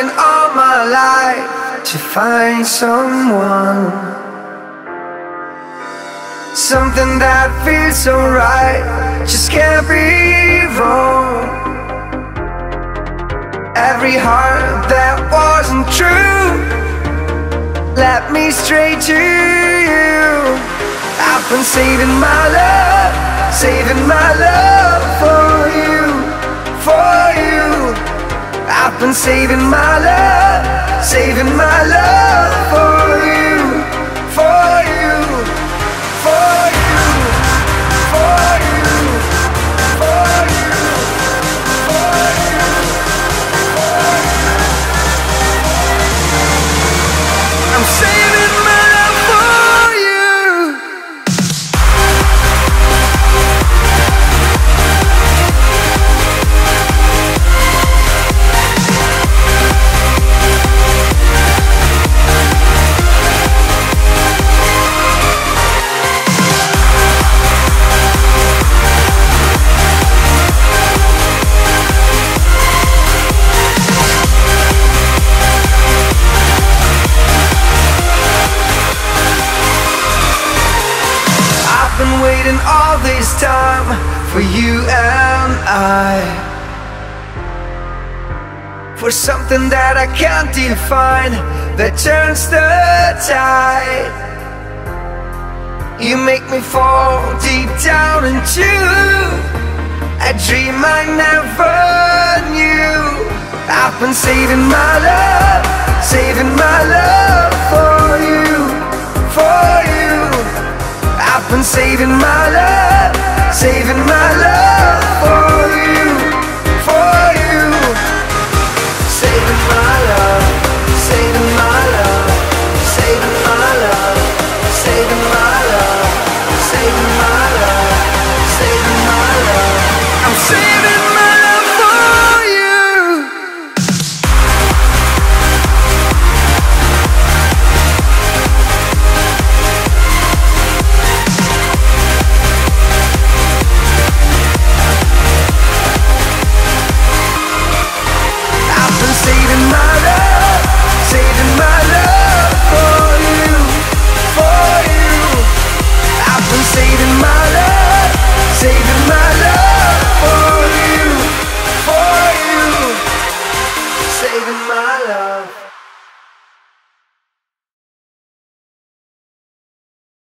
waiting all my life to find someone, something that feels so right, just can't be wrong. Every heart that wasn't true led me straight to you. I've been saving my love, saving my love for you, for you. I've been saving my love for you, for you, for you, for you, for you, for you, for you. I'm saving my love for you. Waiting all this time for you and I, for something that I can't define, that turns the tide. You make me fall deep down into a dream I never knew. I've been saving my love for you, for you. I've been saving my love.